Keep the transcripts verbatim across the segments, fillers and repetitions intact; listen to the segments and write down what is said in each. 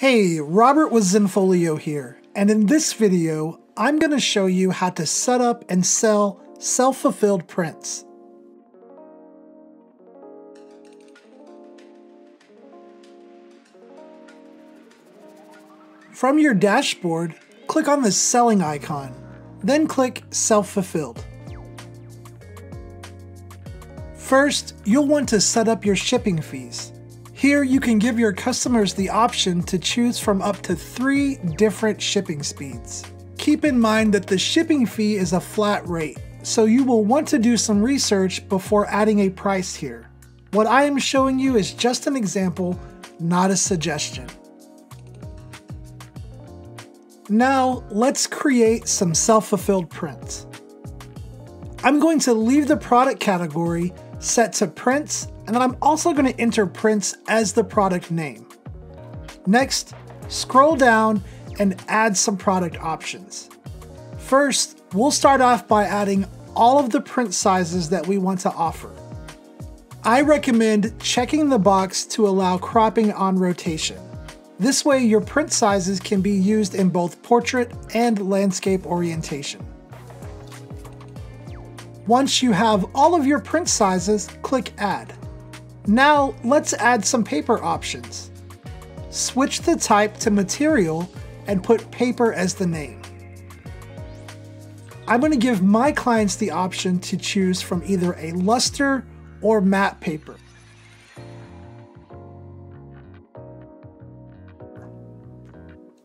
Hey, Robert with Zenfolio here, and in this video, I'm going to show you how to set up and sell self-fulfilled prints. From your dashboard, click on the selling icon, then click self-fulfilled. First, you'll want to set up your shipping fees. Here, you can give your customers the option to choose from up to three different shipping speeds. Keep in mind that the shipping fee is a flat rate, so you will want to do some research before adding a price here. What I am showing you is just an example, not a suggestion. Now, let's create some self-fulfilled prints. I'm going to leave the product category set to prints, and then I'm also going to enter prints as the product name. Next, scroll down and add some product options. First, we'll start off by adding all of the print sizes that we want to offer. I recommend checking the box to allow cropping on rotation. This way, your print sizes can be used in both portrait and landscape orientation. Once you have all of your print sizes, click Add. Now, let's add some paper options. Switch the type to material and put paper as the name. I'm going to give my clients the option to choose from either a luster or matte paper.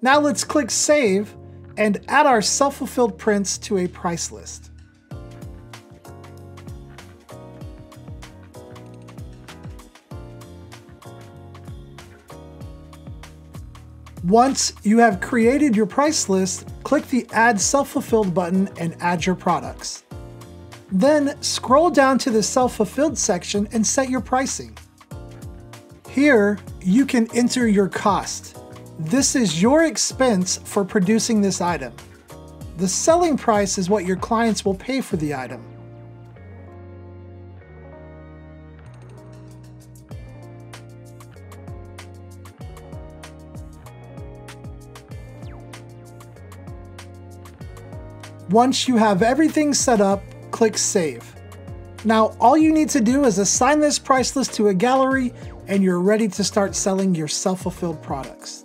Now let's click Save and add our self-fulfilled prints to a price list. Once you have created your price list, click the Add Self-Fulfilled button and add your products. Then scroll down to the Self-Fulfilled section and set your pricing. Here, you can enter your cost. This is your expense for producing this item. The selling price is what your clients will pay for the item. Once you have everything set up, click Save. Now all you need to do is assign this price list to a gallery and you're ready to start selling your self-fulfilled products.